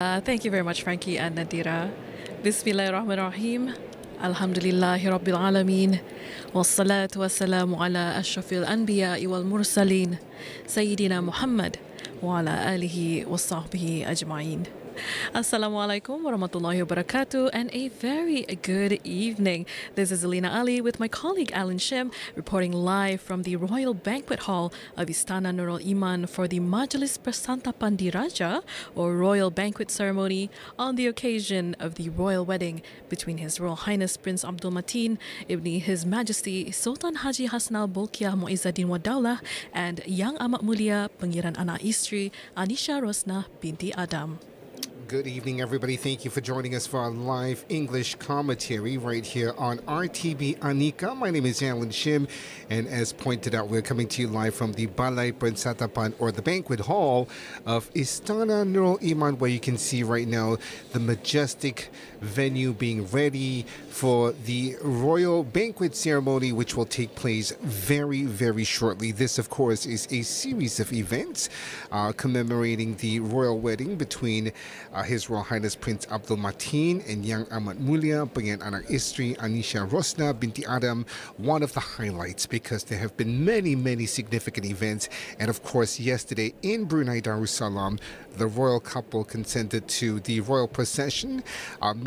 Thank you very much, Frankie and Nadira. Bismillahirrahmanirrahim. Alhamdulillahi Rabbil Alameen. Wassalatu wassalamu ala ashrafil anbiya'i wal mursaleen. Sayyidina Muhammad wa ala alihi wa sahbihi ajma'in. Assalamualaikum warahmatullahi wabarakatuh, and a very good evening. This is Zelina Ali with my colleague Alan Shim, reporting live from the Royal Banquet Hall of Istana Nurul Iman for the Majlis Persantapan Diraja, or Royal Banquet Ceremony, on the occasion of the royal wedding between His Royal Highness Prince Abdul Mateen, Ibni His Majesty Sultan Haji Hassanal Bolkiah Moizadin Wadawlah, and Yang Amat Mulia Pengiran Anak Istri Anisha Rosnah Binti Adam. Good evening, everybody. Thank you for joining us for our live English commentary right here on RTB Anika. My name is Alan Shim, and as pointed out, we're coming to you live from the Balai Persantapan, or the Banquet Hall of Istana Nurul Iman, where you can see right now the majestic venue being ready for the royal banquet ceremony, which will take place very, very shortly. This, of course, is a series of events commemorating the royal wedding between His Royal Highness Prince Abdul Mateen and Yang Amat Mulia Pengiran Anak Istri Anisha Rosnah Binti Adam. One of the highlights, because there have been many, many significant events. And of course, yesterday in Brunei Darussalam, the royal couple consented to the royal procession,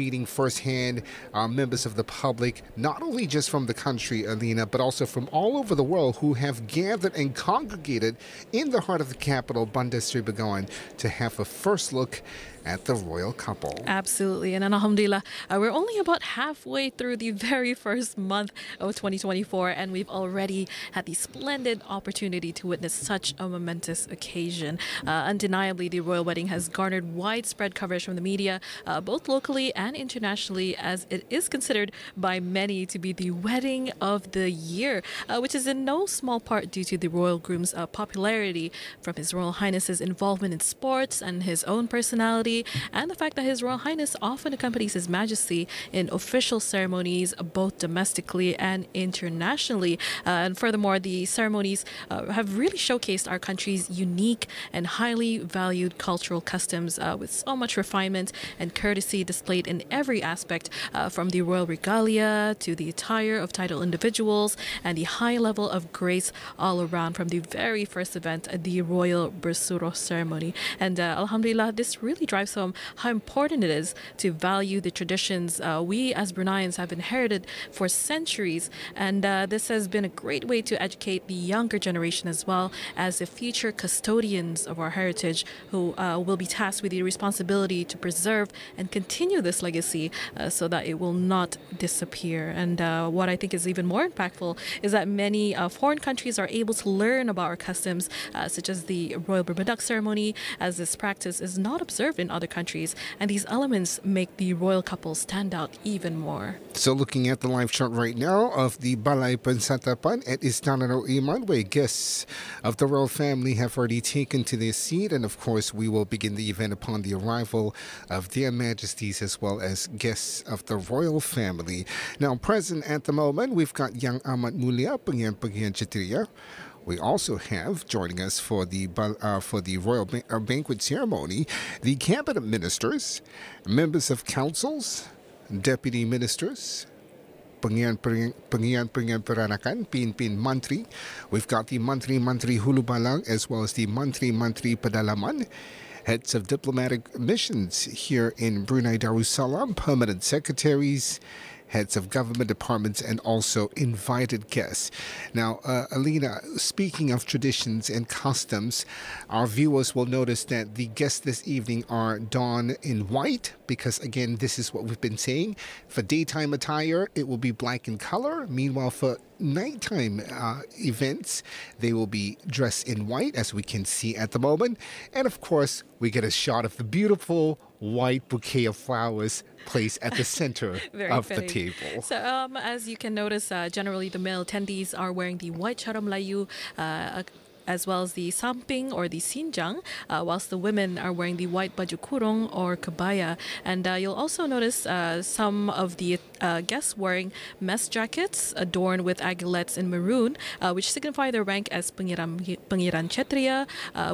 meeting firsthand members of the public, not only just from the country, Alina, but also from all over the world, who have gathered and congregated in the heart of the capital, Bandar Seri Begawan, to have a first look at the royal couple. Absolutely, and alhamdulillah, we're only about halfway through the very first month of 2024, and we've already had the splendid opportunity to witness such a momentous occasion. Undeniably, the royal wedding has garnered widespread coverage from the media, both locally and internationally, as it is considered by many to be the wedding of the year, which is in no small part due to the royal groom's popularity, from His Royal Highness's involvement in sports and his own personality, and the fact that His Royal Highness often accompanies His Majesty in official ceremonies, both domestically and internationally. And furthermore, the ceremonies have really showcased our country's unique and highly valued cultural customs, with so much refinement and courtesy displayed in every aspect, from the royal regalia to the attire of titled individuals, and the high level of grace all around from the very first event, the royal bersuro ceremony. And alhamdulillah, this really drives home how important it is to value the traditions we as Bruneians have inherited for centuries, and this has been a great way to educate the younger generation, as well as the future custodians of our heritage, who will be tasked with the responsibility to preserve and continue this legacy, so that it will not disappear. And what I think is even more impactful is that many foreign countries are able to learn about our customs, such as the Royal Berbedak ceremony, as this practice is not observed in other countries, and these elements make the royal couple stand out even more. So looking at the live shot right now of the Balai Persantapan at Istana Nurul Iman, where guests of the royal family have already taken to their seat, and of course we will begin the event upon the arrival of their majesties as well as guests of the royal family. Now present at the moment, we've got Yang Amat Mulia Pengiran Cetria. We also have joining us for the royal banquet ceremony the cabinet ministers, members of councils, deputy ministers, Pengiran Peranakan, Pin Mantri. We've got the Mantri Hulu Balang, as well as the Mantri Pedalaman, heads of diplomatic missions here in Brunei Darussalam, permanent secretaries, heads of government departments, and also invited guests. Now, Alina, speaking of traditions and customs, our viewers will notice that the guests this evening are donned in white, because again, this is what we've been saying. For daytime attire, it will be black in color. Meanwhile, for nighttime events, they will be dressed in white, as we can see at the moment. And of course, we get a shot of the beautiful white bouquet of flowers placed at the center of fitting. The table. So as you can notice, generally the male attendees are wearing the white Charra Melayu as well as the samping or the sinjang, whilst the women are wearing the white baju kurung or kebaya. And you'll also notice some of the guests wearing mess jackets adorned with aiguillettes in maroon, which signify their rank as Pengiran Kshatriya.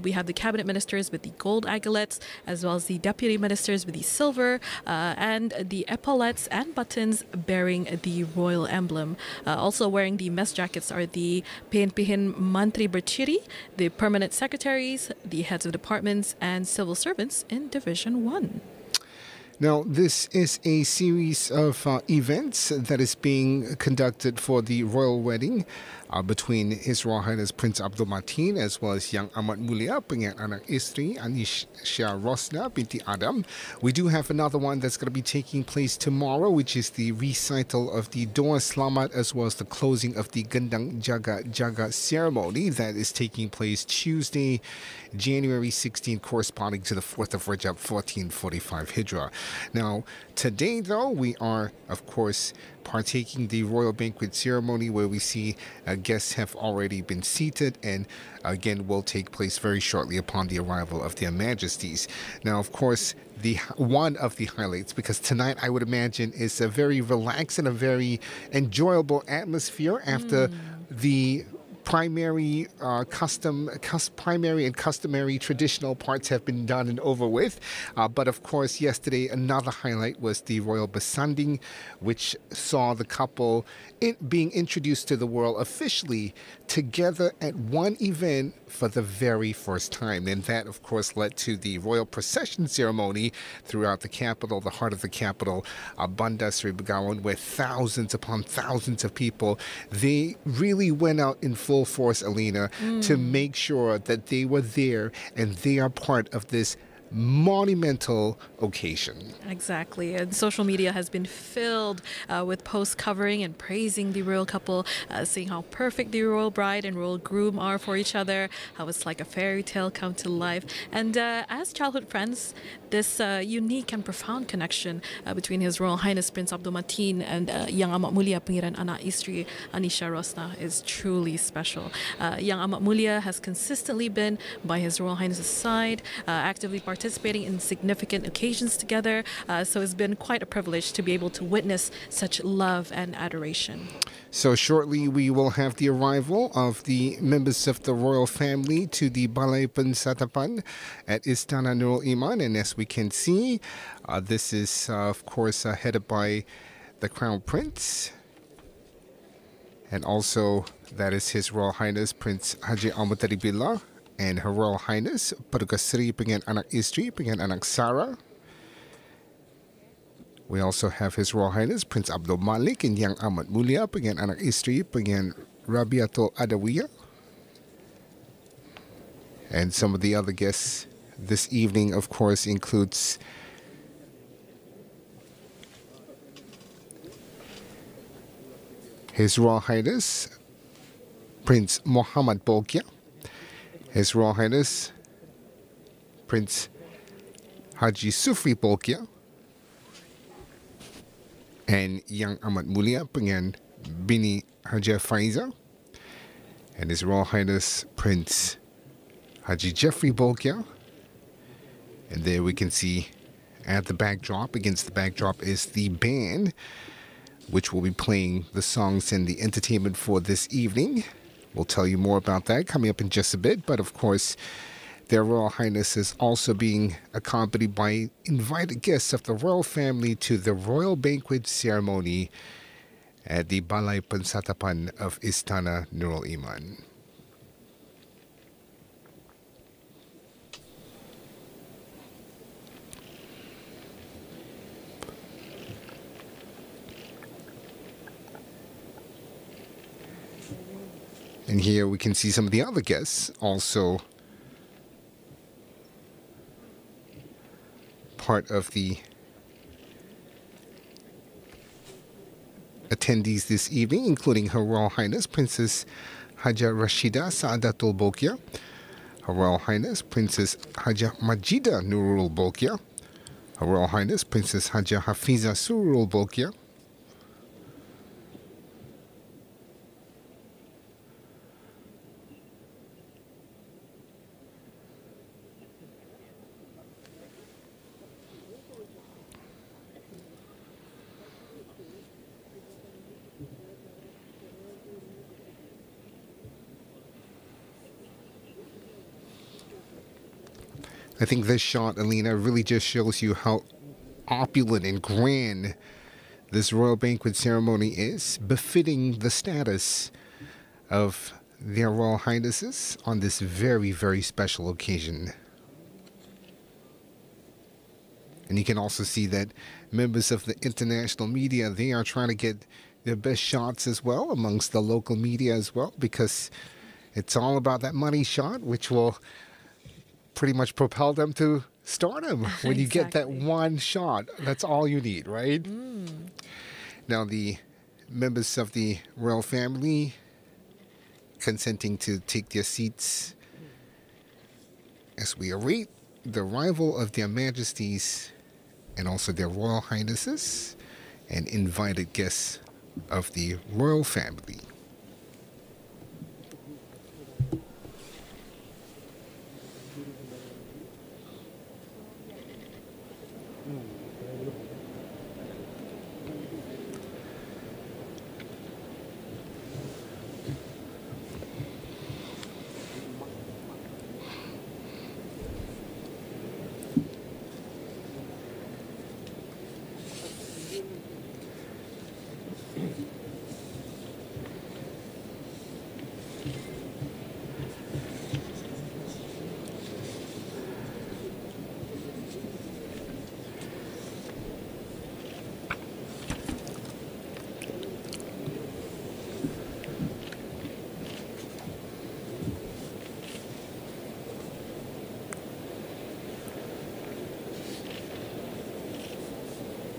We have the cabinet ministers with the gold aiguillettes, as well as the deputy ministers with the silver, and the epaulettes and buttons bearing the royal emblem. Also wearing the mess jackets are the PNPHN Mantri Berciri, the permanent secretaries, the heads of departments, and civil servants in Division 1. Now, this is a series of events that is being conducted for the royal wedding between His Royal Highness Prince Abdul Mateen as well as Yang Amat Mulia Pengiran Anak Istri Anisha Rosnah Binti Adam. We do have another one that's going to be taking place tomorrow, which is the recital of the Doa Selamat as well as the closing of the Gendang Jaga Jaga ceremony that is taking place Tuesday, January 16, corresponding to the 4th of Rajab 1445 Hijrah. Now, today, though, we are, of course, partaking the royal banquet ceremony where we see guests have already been seated and, again, will take place very shortly upon the arrival of their majesties. Now, of course, one of the highlights, because tonight, I would imagine, is a very relaxed and a very enjoyable atmosphere after the primary primary and customary traditional parts have been done and over with. But of course, yesterday, another highlight was the royal besanding, which saw the couple being introduced to the world officially together at one event for the very first time. And that, of course, led to the royal procession ceremony throughout the capital, the heart of the capital, Bandar Seri Begawan, where thousands upon thousands of people, they really went out in full force, Alina, to make sure that they were there and they are part of this monumental occasion. Exactly. And social media has been filled with posts covering and praising the royal couple, seeing how perfect the royal bride and royal groom are for each other, how it's like a fairy tale come to life. And as childhood friends, this unique and profound connection between His Royal Highness Prince Abdul Mateen and Yang Amat Mulia Pengiran Anak Istri Anisha Rosnah is truly special. Yang Amat Mulia has consistently been by His Royal Highness's side, actively participating in significant occasions together, so it's been quite a privilege to be able to witness such love and adoration. So shortly we will have the arrival of the members of the royal family to the Balai Persantapan at Istana Nurul Iman, and as we can see, this is of course headed by the Crown Prince, and also that is His Royal Highness Prince Haji Almutaribillah and Her Royal Highness Paduka Seri Pengiran Anak Istri Pengiran Anak Sarah. We also have His Royal Highness Prince Abdul Malik and Yang Amat Mulia Pengiran Anak Istri Pengiran Rabiatul Adawiyah, and some of the other guests this evening, of course, includes His Royal Highness Prince Mohammed Bolkiah, His Royal Highness Prince Haji Sufri Bolkiah, and Yang Amat Mulia Pengiran Bini Haji Faiza, and His Royal Highness Prince Haji Jeffrey Bolkiah. And there we can see at the backdrop, against the backdrop, is the band which will be playing the songs and the entertainment for this evening. We'll tell you more about that coming up in just a bit. But of course, their Royal Highness is also being accompanied by invited guests of the royal family to the royal banquet ceremony at the Balai Persantapan of Istana Nurul Iman. And here we can see some of the other guests also part of the attendees this evening, including Her Royal Highness Princess Hajah Rashidah Sa'adatul Bolkiah, Her Royal Highness Princess Hajah Majeedah Nuurul Bolkiah, Her Royal Highness Princess Hajah Hafizah Sururul Bolkiah, I think this shot, Alina, really just shows you how opulent and grand this royal banquet ceremony is, befitting the status of their Royal Highnesses on this very, very special occasion. And you can also see that members of the international media, they are trying to get their best shots as well amongst the local media as well, because it's all about that money shot, which will pretty much propel them to stardom. When you get that one shot, that's all you need, right? Mm. Now, the members of the royal family consenting to take their seats as we await the arrival of their majesties and also their royal highnesses and invited guests of the royal family.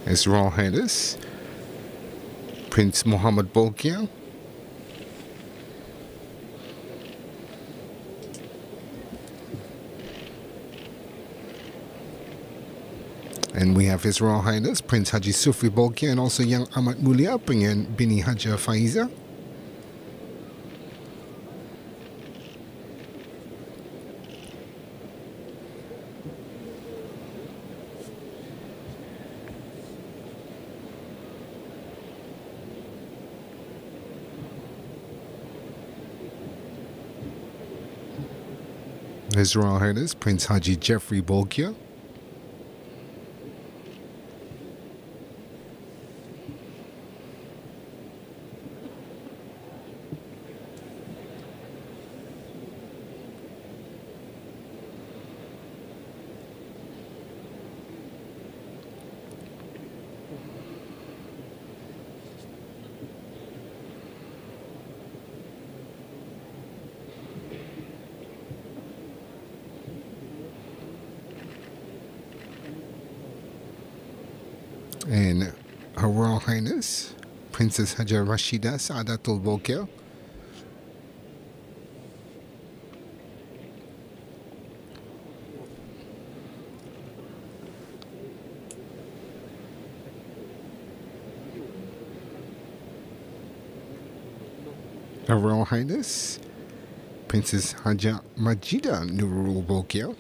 His Royal Highness Prince Mohammed Bolkiah, and we have His Royal Highness Prince Haji Sufri Bolkiah and also Yang Amat Mulia Pengiran Bini Haji Faiza. His Royal Highness Prince Haji Jeffrey Bolkiah, and Her Royal Highness Princess Hajah Rashidah Sa'adatul Bolkiah, Her Royal Highness Princess Hajah Majeedah Nuurul Bolkiah,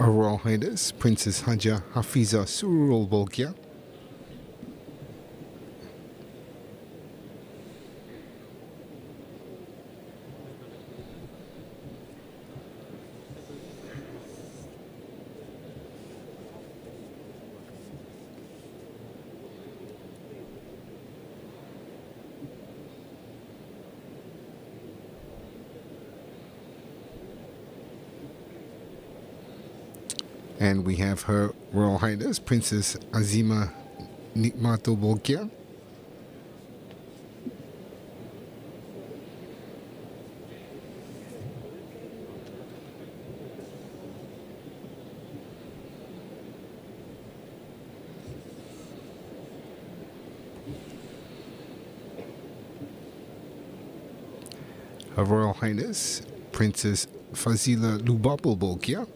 Her Royal Highness Princess Hajah Hafizah Sururul Bolkiah, and we have Her Royal Highness Princess Azemah Ni'matul Bolkiah, Her Royal Highness Princess Fadzilah Lubabul Bolkiah,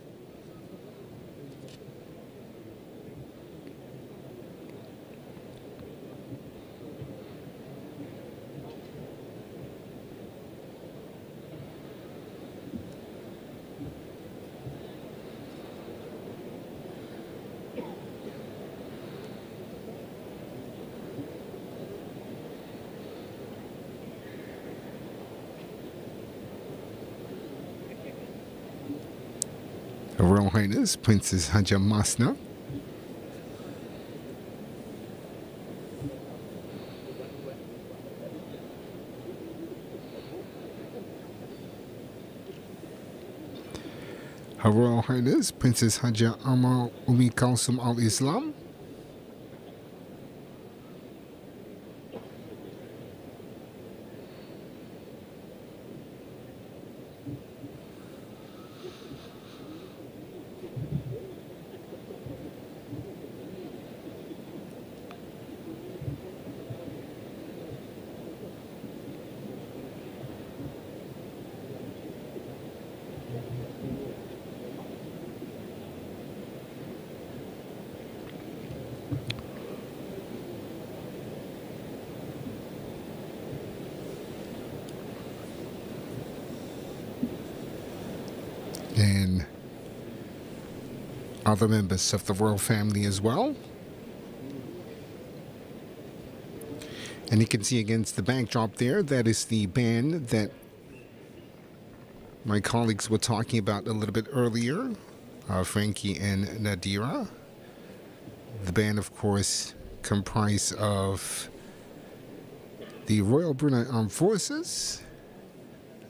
Her Royal Highness Princess Hajah Masna, Her Royal Highness Princess Hajah Amar Umi Kalsum al Islam, and other members of the royal family as well. And you can see against the backdrop there, that is the band that my colleagues were talking about a little bit earlier, Frankie and Nadira. The band, of course, comprised of the Royal Brunei Armed Forces,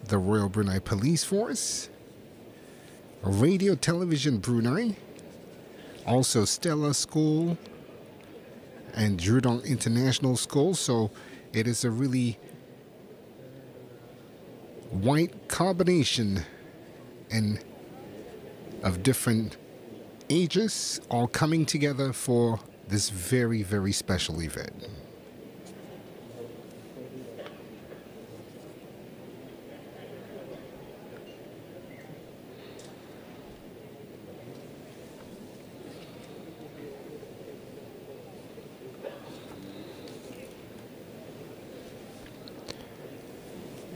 the Royal Brunei Police Force, Radio Television Brunei, also Stella School and Jerudong International School. So it is a really wide combination and of different ages all coming together for this very, very special event.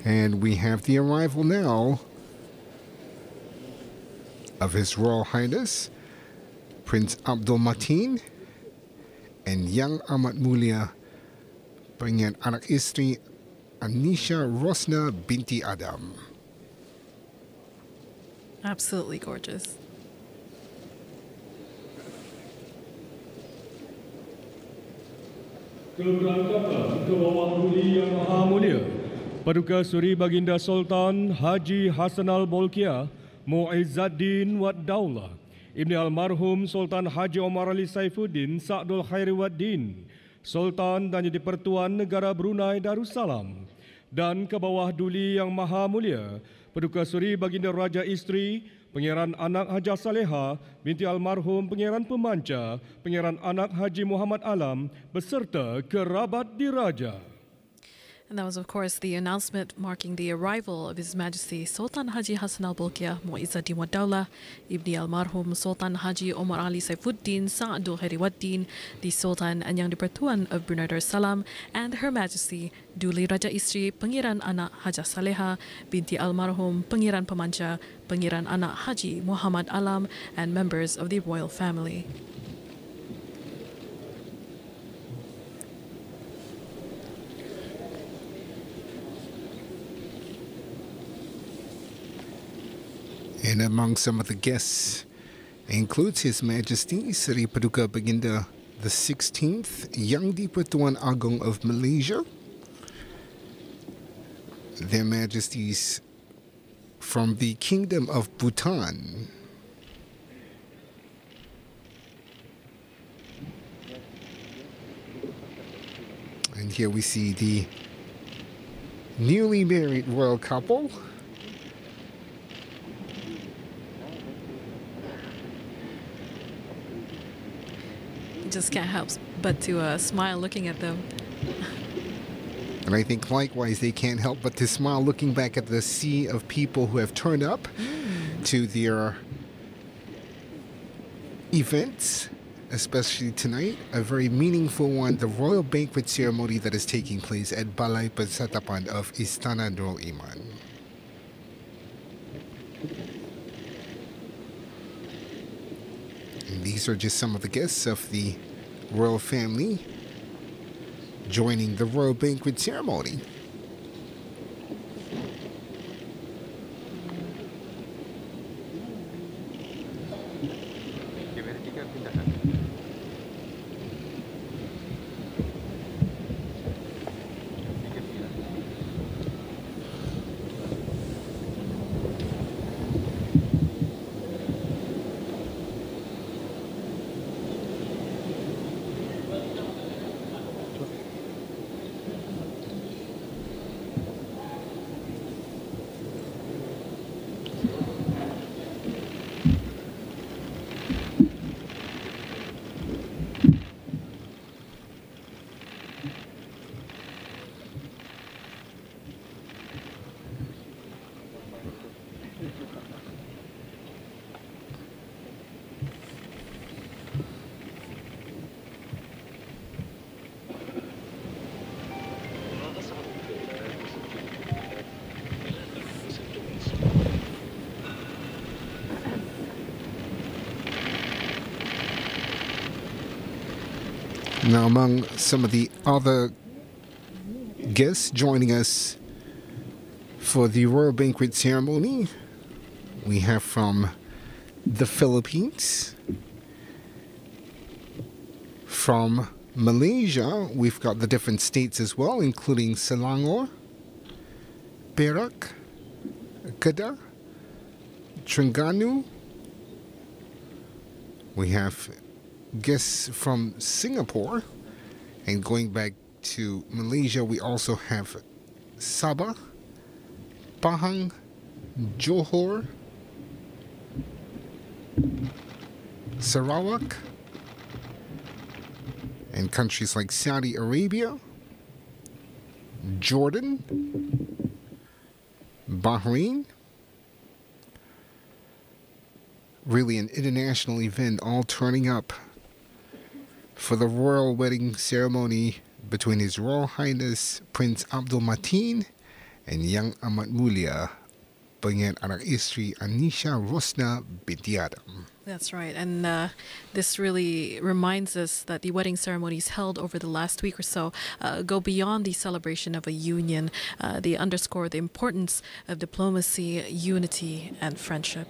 And we have the arrival now of His Royal Highness Prince Abdul Mateen and Yang Amat Mulia Pengiran Anak Istri Anisha Rosnah Binti Adam. Absolutely gorgeous. Keluarga Ke Bawah Mulia Maha Mulia Paduka Suri Baginda Sultan Haji Hassanal Bolkiah Moizadin Wadawlah, Ibni Almarhum Sultan Haji Omar Ali Saifuddin Sa'dul Khairiwaddin, Sultan dan Yang Di-Pertuan Negara Brunei Darussalam, dan Ke Bawah Duli Yang Maha Mulia Paduka Suri Baginda Raja Isteri Pengiran Anak Haja Saleha binti Almarhum Pengiran Pemanca Pengiran Anak Haji Muhammad Alam beserta kerabat diraja. And that was, of course, the announcement marking the arrival of His Majesty Sultan Haji Hassanal Bolkiah Moizadin Wadawlah, Ibni Almarhum Sultan Haji Omar Ali Saifuddin Sa'adul Khairiwaddin, the Sultan and Yang Di-Pertuan of Brunei Darussalam, and Her Majesty Duli Raja Isteri Pengiran Anak Haja Saleha binti Almarhum Pengiran Pemanca Pengiran Anak Haji Muhammad Alam, and members of the royal family. And among some of the guests includes His Majesty Seri Paduka Baginda the 16th, Yang Di-Pertuan Agong of Malaysia, Their Majesties from the Kingdom of Bhutan, and here we see the newly married royal couple. Just can't help but to smile looking at them. And I think likewise they can't help but to smile looking back at the sea of people who have turned up to their events, especially tonight, a very meaningful one, the royal banquet ceremony that is taking place at Balai Persantapan of Istana Nurul Iman. These are just some of the guests of the royal family joining the royal banquet ceremony. Now, among some of the other guests joining us for the royal banquet ceremony, we have from the Philippines, from Malaysia, we've got the different states as well, including Selangor, Perak, Kedah, Terengganu. We have guests from Singapore, and going back to Malaysia, we also have Sabah, Pahang, Johor, Sarawak, and countries like Saudi Arabia, Jordan, Bahrain. Really an international event, all turning up for the royal wedding ceremony between His Royal Highness Prince Abdul Mateen and Yang Amat Mulia Pengiran Anak Istri Anisha Rosnah Binti Adam. That's right, and this really reminds us that the wedding ceremonies held over the last week or so go beyond the celebration of a union. They underscore the importance of diplomacy, unity, and friendship.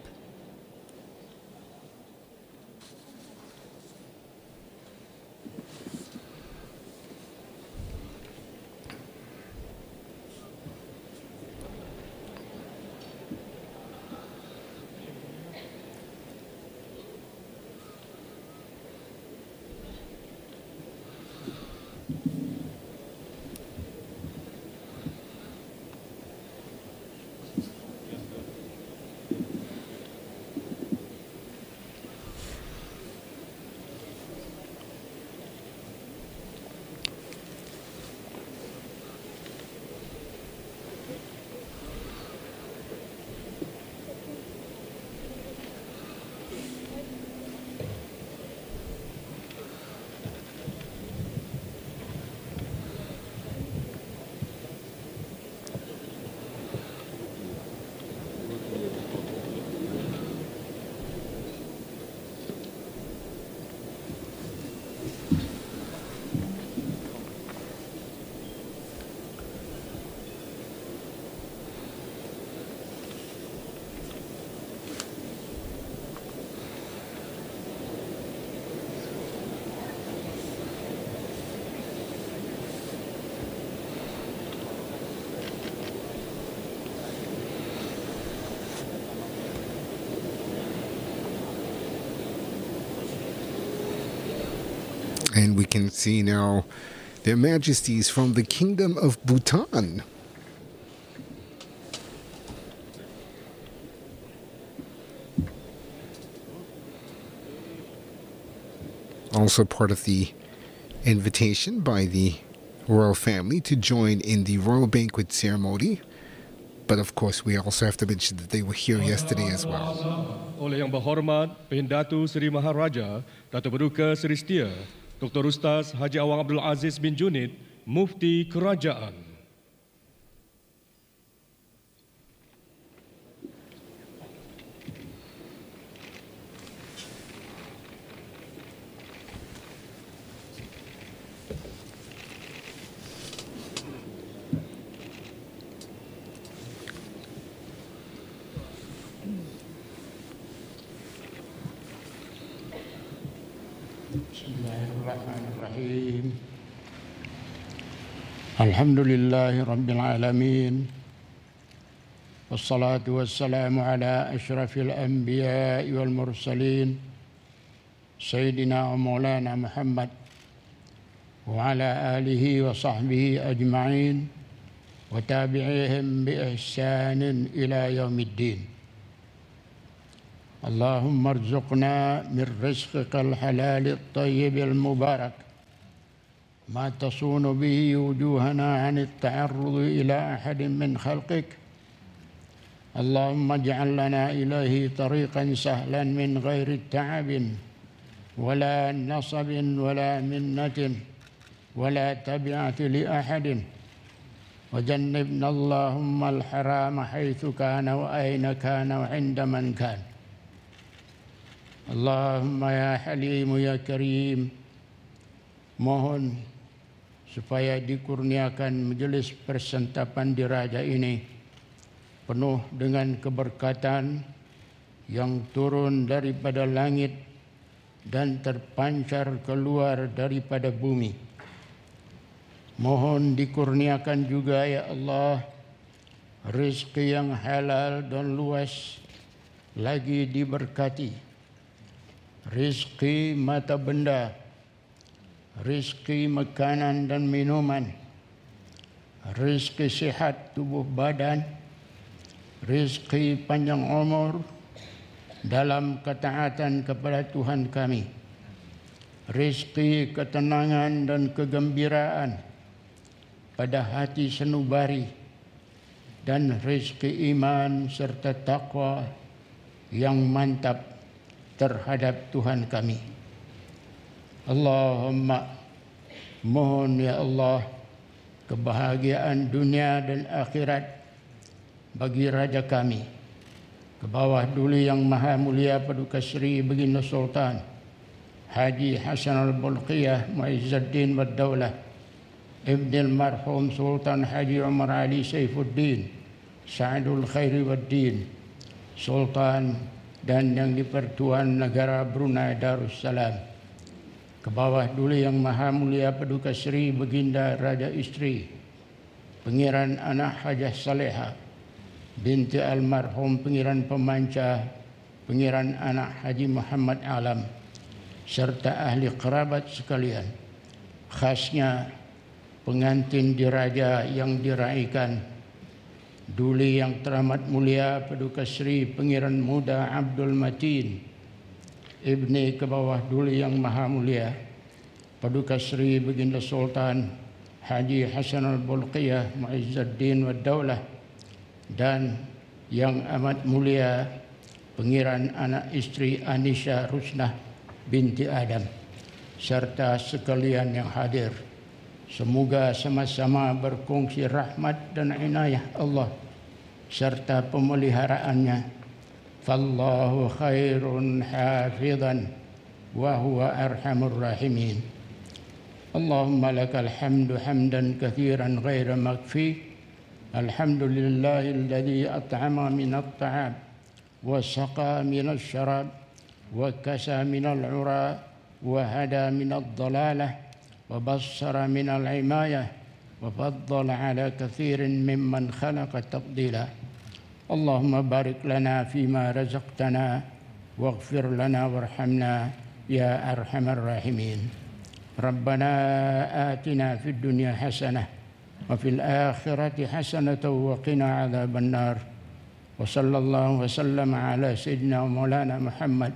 And we can see now their majesties from the Kingdom of Bhutan. Also part of the invitation by the royal family to join in the royal banquet ceremony. But of course, we also have to mention that they were here yesterday as well. Oleh Yang Berhormat Pendatu Seri Maharaja Datuk Berduka Seri Setia Dr. Ustaz Haji Awang Abdul Aziz bin Junid, Mufti Kerajaan. الحمد لله رب العالمين والصلاة والسلام على أشرف الأنبياء والمرسلين سيدنا ومولانا محمد وعلى آله وصحبه أجمعين وتابعيهم بإحسان إلى يوم الدين اللهم ارزقنا من رزقك الحلال الطيب المبارك ما تصون به وجوهنا عن التعرض إلى أحد من خلقك اللهم اجعل لنا إليه طريقا سهلا من غير تعب ولا نصب ولا منة ولا تبعة لأحد وجنبنا اللهم الحرام حيث كان وأين كان وعند من كان اللهم يا حليم يا كريم mohon supaya dikurniakan Majlis Persantapan Diraja ini penuh dengan keberkatan yang turun daripada langit dan terpancar keluar daripada bumi. Mohon dikurniakan juga, ya Allah, rezeki yang halal dan luas lagi diberkati, rezeki mata benda, rezeki makanan dan minuman, rezeki sihat tubuh badan, rezeki panjang umur dalam ketaatan kepada Tuhan kami, rezeki ketenangan dan kegembiraan pada hati sanubari, dan rezeki iman serta takwa yang mantap terhadap Tuhan kami. Allahumma, mohon ya Allah kebahagiaan dunia dan akhirat bagi raja kami, ke bawah duli Yang Maha Mulia Paduka Sri Baginda Sultan Haji Hassanal Bolkiah Moizadin Wadawlah, Ibnul Marhum Sultan Haji Umar Ali Saifuddin Sa'adul Khairi Waddin, Sultan dan Yang Di-Pertuan Negara Brunei Darussalam, ke bawah duli Yang Maha Mulia Paduka Sri Baginda Raja Istri Pengiran Anak Haja Saleha binti almarhum Pengiran Pemanca Pengiran Anak Haji Muhammad Alam, serta ahli kerabat sekalian, khasnya pengantin diraja yang diraikan, duli Yang Teramat Mulia Paduka Sri Pengiran Muda Abdul Mateen, Ibni ke bawah duli Yang Maha Mulia Paduka Sri Baginda Sultan Haji Hassanal Bolkiah Moizadin Wadawlah, dan Yang Amat Mulia Pengiran Anak Istri Anisha Rosnah Binti Adam, serta sekalian yang hadir. Semoga sama-sama berkongsi rahmat dan inayah Allah serta pemeliharaannya. فالله خير حافظا وهو أرحم الراحمين. اللهم لك الحمد حمدا كثيرا غير مكفي. الحمد لله الذي أطعم من الطعام وسقى من الشراب وكسى من العرى وهدى من الضلالة وبصر من العماية وفضل على كثير ممن خلق تفضيلا. اللهم بارك لنا فيما رزقتنا واغفر لنا وارحمنا يا أرحم الراحمين. ربنا آتنا في الدنيا حسنة وفي الآخرة حسنة وقنا عذاب النار. وصلى الله وسلم على سيدنا ومولانا محمد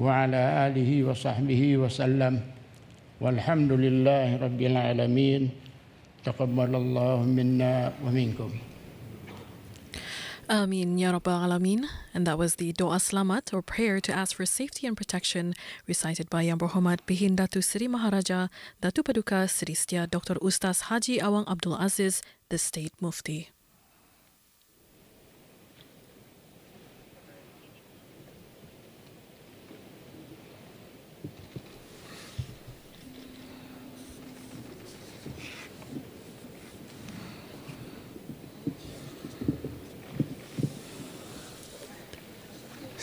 وعلى آله وصحبه وسلم، والحمد لله رب العالمين. تقبل الله منا ومنكم. Ameen Ya Rabbal Alamin. And that was the Doa Slamat, or prayer to ask for safety and protection, recited by Yang Berhormat Bihin Datu Seri Maharaja Datu Paduka Seri Setia Dr. Ustaz Haji Awang Abdul Aziz, the State Mufti.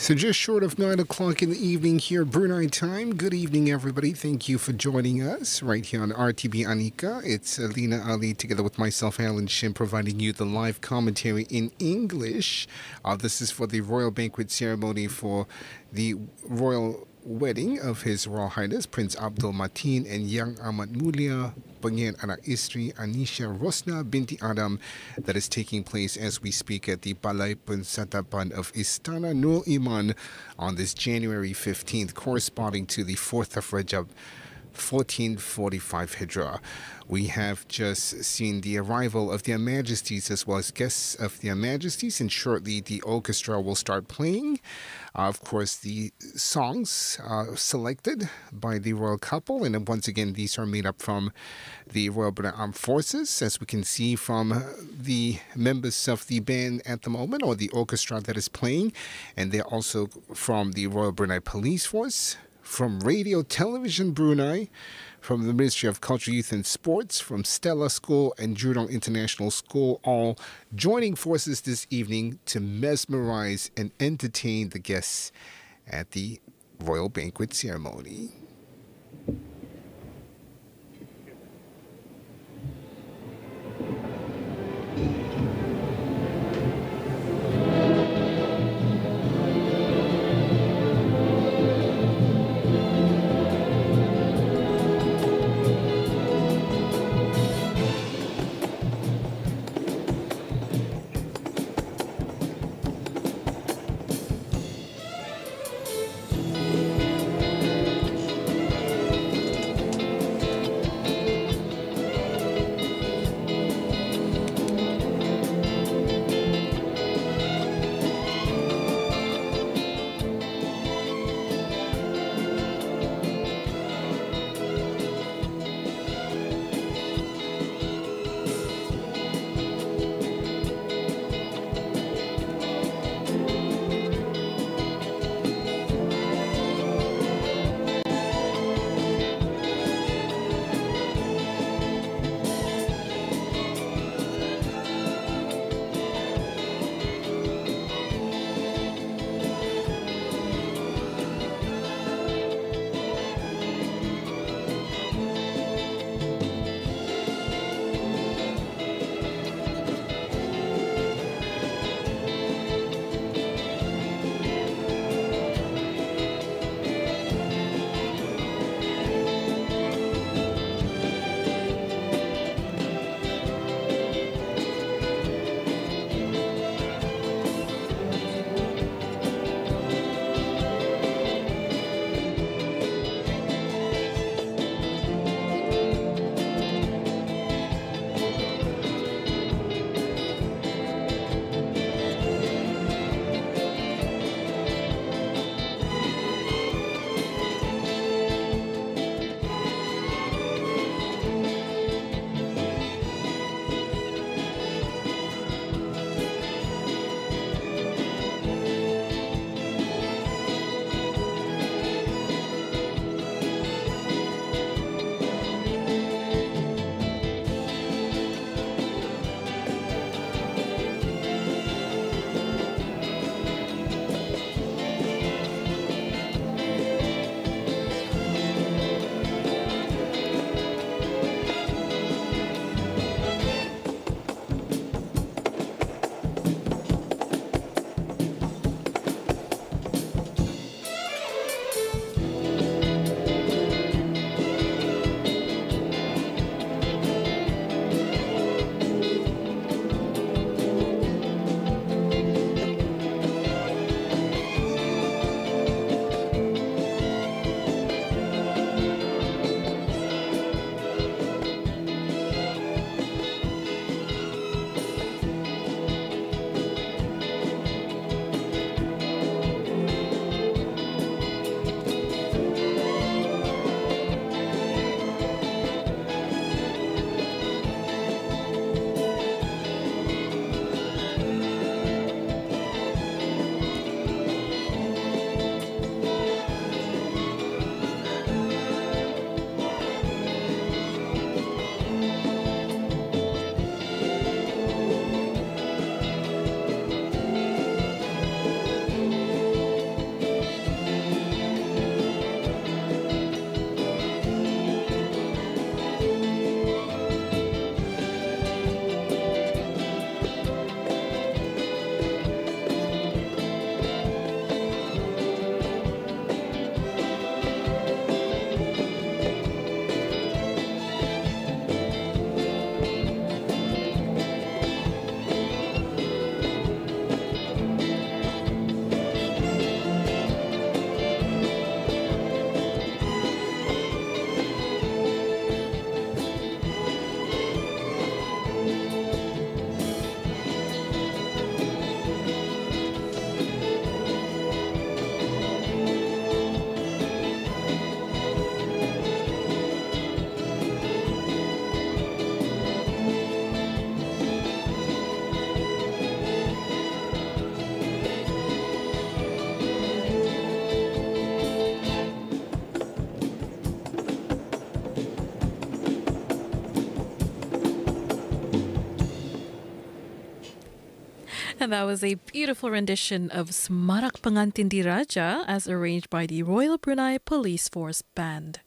So just short of 9 o'clock in the evening here, Brunei time. Good evening, everybody. Thank you for joining us right here on RTB Anika. It's Zelina Ali together with myself, Alan Shim, providing you the live commentary in English. This is for the royal banquet ceremony for the royal wedding of His Royal Highness Prince Abdul Mateen and Yang Amat Mulia Pengiran Anak Istri Anisha Rosnah Binti Adam, that is taking place as we speak at the Balai Persantapan of Istana Nurul Iman on this January 15th, corresponding to the 4th of Rajab 1445 Hijra. We have just seen the arrival of Their Majesties as well as guests of Their Majesties, and shortly the orchestra will start playing. Of course, the songs are selected by the royal couple, and once again, these are made up from the Royal Brunei Armed Forces, as we can see from the members of the band at the moment, or the orchestra that is playing, and they're also from the Royal Brunei Police Force, from Radio Television Brunei, from the Ministry of Culture, Youth and Sports, from Stella School and Jerudong International School, all joining forces this evening to mesmerize and entertain the guests at the Royal Banquet Ceremony. And that was a beautiful rendition of Smarak Pengantin Diraja as arranged by the Royal Brunei Police Force Band.